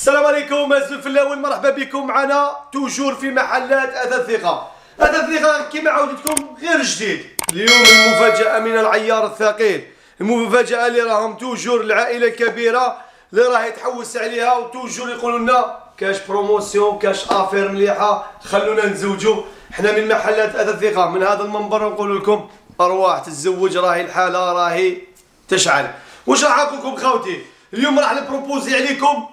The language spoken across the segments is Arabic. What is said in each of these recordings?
السلام عليكم أعزائي الفلاون، مرحبا بكم معنا توجور في محلات أثاث الثقة. أثاث الثقة كما عودتكم غير جديد. اليوم المفاجأة من العيار الثقيل، المفاجأة اللي راهم توجور العائلة كبيرة اللي راه يتحوس عليها وتوجور يقولوا لنا كاش بروموسيون كاش افير مليحة خلونا نزوجوا. حنا من محلات أثاث الثقة من هذا المنبر نقول لكم أرواح تتزوج، راهي الحالة راهي تشعل. واش راح نقول لكم خاوتي؟ اليوم راح نبروبوزي عليكم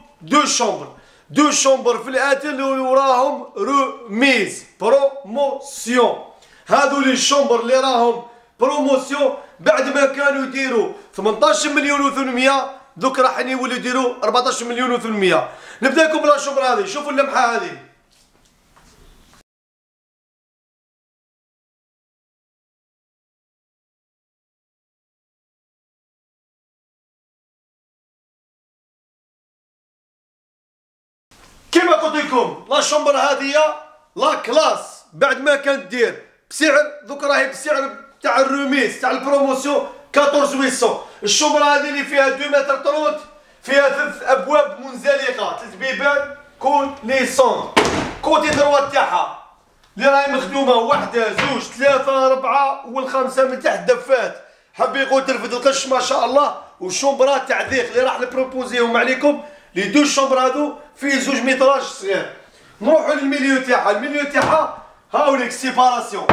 دو شومبر في الاتل وراهم روميز بروموسيون. هادو لي شومبر اللي راهم بروموسيون بعد ما كانوا يديروا 18 مليون و800 دوك راح يولوا يديروا 14 مليون و800. نبدا لكم بلا شومبر هذه، شوفوا اللمحه هذه كما قلت لكم، لا شومبر هذه لا كلاس بعد ما كانت دير بسعر دوك راهي بسعر تاع الروميس تاع البروموسيون 14800. الشومبر هذه اللي فيها 2 متر 30 فيها 3 ابواب منزلقه، 3 بيبان كوليسون. كوتي دروات تاعها اللي راهي مخدومه 1 2 3 4 والخمسه من تحت دفات. حبيقو ترفد القش ما شاء الله. والشومبرات تعذيق اللي راح نبروبوزيهم عليكم لي دو شومبر هادو فيه 2 متراج صغير. نروحو للميليو تاعها، الميليو تاعها هاوليك سيباراسيون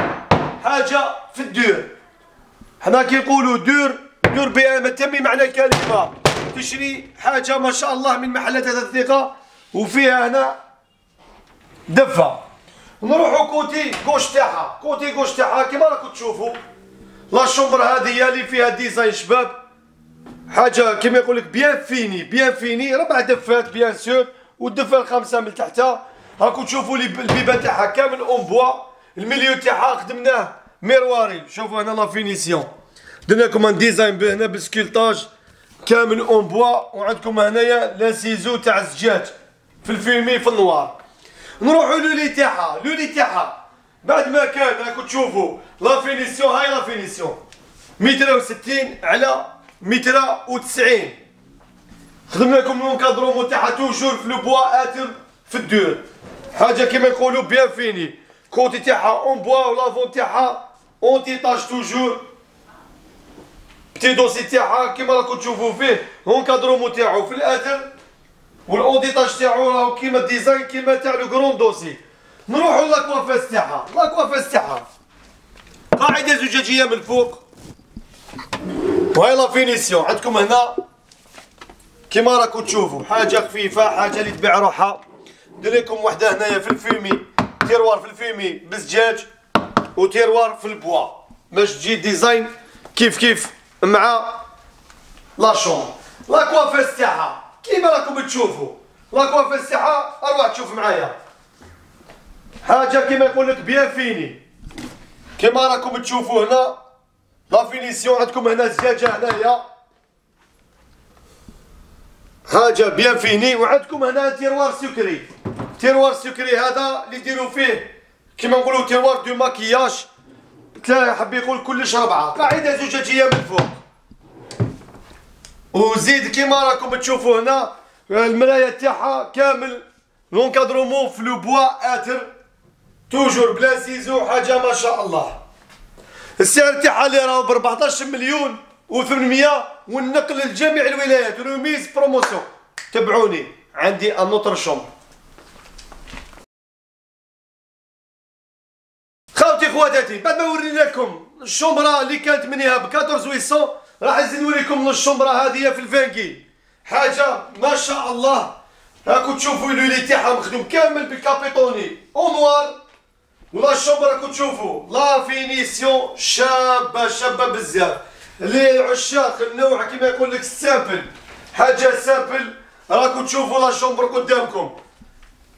حاجه في الدور. حنا كي نقولو دور بها تمي معنى الكلمه، تشري حاجه ما شاء الله من محلات هذا الثقه وفيها هنا دفه. نروحو كوتي كوش تاعها، كوتي كوش تاعها كيما راكم تشوفوا لا شومبر هذه اللي فيها ديزاين شباب، حاجه كيما يقول لك بيان فيني 4 دفات بيان سور، والدفه الخامسه من تحتها راكم تشوفوا البيبان تاعها كامل اون بوا. الميليو تاعها خدمناه ميرواري، شوفوا هنا لا فينيسيون درنا لكم ان ديزاين هنا بالسكيلطاج كامل اون بوا، وعندكم هنايا لا سيزو تاع الزجاج في الفيلمي في النوار. نروحوا لولي تاعها بعد ما كان راكم تشوفوا لا فينيسيون، هاي لا فينيسيون 160 على 190. خدمنا لكم لونكادرو تاعها توجور في البوا اتر في الدور، حاجه كما يقولوا بيان فيني. كوتي تاعها اون بوا ولافون تاعها اون تيطاج توجور. بتي دوسي تاعها كما راكم تشوفوا فيه لونكادرو تاعو في الاتر، والاون تيطاج تاعو راهو كيما ديزاين كيما تاع لو كرون دوسي. نروحوا لاكوافاس تاعها، لاكوافاس تاعها قاعده زجاجيه من الفوق وهاي لا فينيسيون. عندكم هنا كيما راكم تشوفوا حاجه خفيفه، حاجه اللي تبيع روحها. ندير لكم وحده هنايا في الفيمي، تيروار في الفيمي بالزجاج وتيروار في البوا باش تجي ديزاين كيف كيف مع لا شومبر. لا كوافاس تاعها كيما راكم تشوفوا، لا كوافاس تاعها اروح تشوف معايا حاجه كيما يقول لك بيان فيني. كيما راكم تشوفوا هنا لا فينيسيون، عندكم هنا الزجاجه هنايا حاجه بيان فيني. وعندكم هنا تيروار سكري، تيروار سكري هذا اللي يديروا فيه كما نقولوا تيروار دو ماكياج، حاب يقول كلش 4 قاعده زجاجيه من فوق. وزيد كما راكم تشوفوا هنا المرايه تاعها كامل لونكادرومون في لو بوا اتر توجور بلا سيزو، حاجه ما شاء الله. السعر تاعها اللي راهو ب 14 مليون و800 والنقل لجميع الولايات روميز بروموسيون. تبعوني عندي النوتر شومبر. خاوتي خواتاتي بعد ما ورينا لكم الشومبره اللي كانت منها ب 14800 راح نزيد نوريكم الشومبره هذه في الفانكي، حاجه ما شاء الله. راكم تشوفوا اللي تاعها مخدوم كامل بالكابيتوني اونوار. ولا شومبر راكم تشوفوا لا فينيسيون شابه بزاف لي عشاق النوع كيما يقول لك السامبل، حاجه سامبل. راكم تشوفوا لا شومبر قدامكم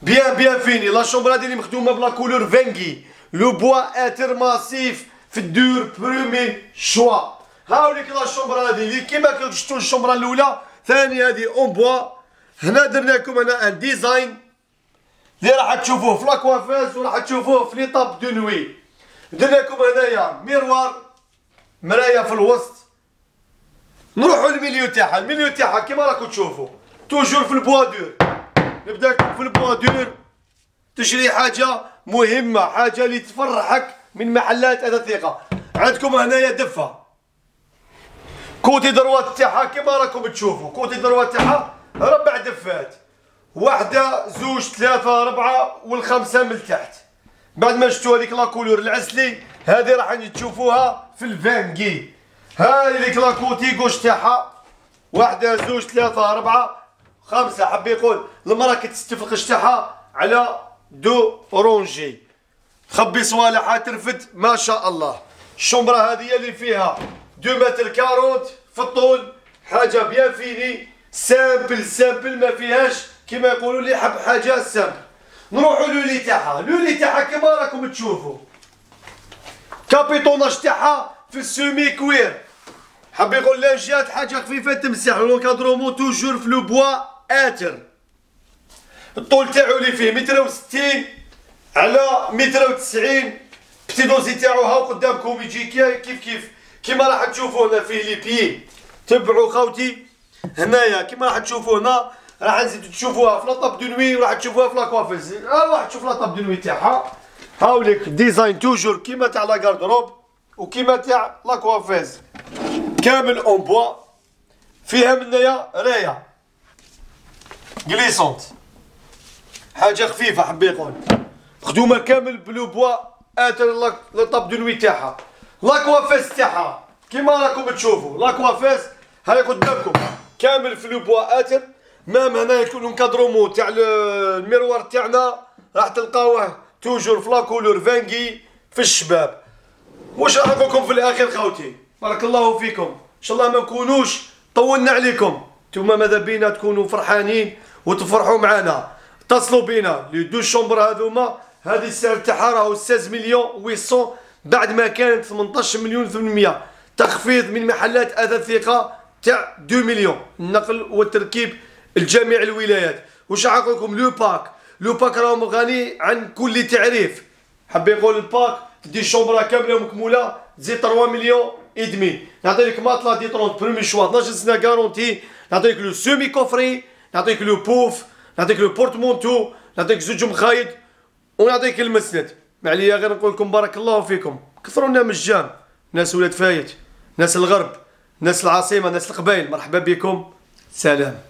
بيان فيني. لا شومبر هذه اللي مخدومه بلا كولور فانكي لو بوا اتر ماسيف في الدور برومي شوا. هاوليك لا شومبر هذه اللي كيما شفتوا الشومبره الاولى ثاني هذه اون بوا. هنا درنا لكم هنا ان ديزاين اللي راح تشوفوه في لاكوافاز وراح تشوفوه في ليطاب دو نوي. درنا لكم هنايا ميروار مرايه في الوسط. نروحوا للميليو تاعها، الميليو تاعها كيما راكم تشوفوا توجور في البوادور نبداك في البوادور تشري حاجه مهمه، حاجه اللي تفرحك من محلات أثاث الثقة. عندكم هنايا دفه كوتي دروات تاعها كيما راكم تشوفوا، كوتي دروات تاعها 4 دفات، واحده زوج ثلاثه ربعه والخمسه من تحت. بعد ما شفتوا هذيك لاكولور العسلي هذه راح تشوفوها في الفانكي. ها هذيك لاكوتي كوش تاعها واحده زوج ثلاثه ربعه خمسه، حبي يقول المراه كتستف القش تاعها على دو اورونجي، تخبي صوالحها ترفد ما شاء الله. الشمره هذه اللي فيها 2 متر 40 في الطول، حاجه بيان فيني سامبل سامبل، ما فيهاش كما يقولوا لي حب حاجه سامبل. نروحوا لولي تاعها، لولي تاعها كما راكم تشوفوا كابيتوناج تاعها في السومي كوير، حاب يقول لانجات حاجه خفيفه تمسح، لونكادرومو توجور في لو بوا اتر. الطول تاعو اللي فيه 160 على 190، بتيدوزي تاعو ها قدامكم يجي كيف كيف كما راح تشوفوا هنا فيه لي بيي. تبعوا خوتي هنايا كما راح تشوفوا هنا، راح نزيدوا تشوفوها في لاطاب دو نوي وراح تشوفوها في لاكوافيز. روح تشوف لاطاب دو نوي تاعها، هاوليك ديزاين توجور كيما تاع لا كاردروب وكيما تاع لاكوافيز، كامل اون بوا. فيها من هنايا رايه غليسونت، حاجه خفيفه حبي يقول، خدومه كامل بلو بوا اتر لاطاب دو نوي تاعها. لاكوافيز تاعها كيما راكم تشوفوا، لاكوافيز هاي قدامكم كامل في لو بوا اتر. مام هنا يكون كادرومو تاع الميروار تاعنا راح تلقاوه توجور في لاكولور فانكي في الشباب. واش رايكم في الاخير خوتي؟ بارك الله فيكم، ان شاء الله ما نكونوش طولنا عليكم، نتوما ماذا بينا تكونوا فرحانين وتفرحوا معنا. اتصلوا بينا لي دو شومبر هذوما، هذه السعر تاعها راهو 16 مليون 800 بعد ما كانت 18 مليون 800، تخفيض من محلات أثاث الثقة تاع 2 مليون، النقل والتركيب لجميع الولايات. واش عاقلكم لو باك؟ لو باك راهو غني عن كل تعريف، حاب يقول الباك تدي شومبرا كامله مكموله تزيد 3 مليون ادمي. نعطيك ماطلا دي 30 برومي شوا 12 سنه كارونتي، نعطيك لو سومي كوفري، نعطيك لو بوف، نعطيك لو بورتمونتو، نعطيك زوج مخايد ونعطيك المسند. ما عليا غير نقول لكم بارك الله فيكم، كثروا لنا من الجام، ناس ولاد فايت، ناس الغرب، ناس العاصمه، ناس القبائل، مرحبا بكم، سلام.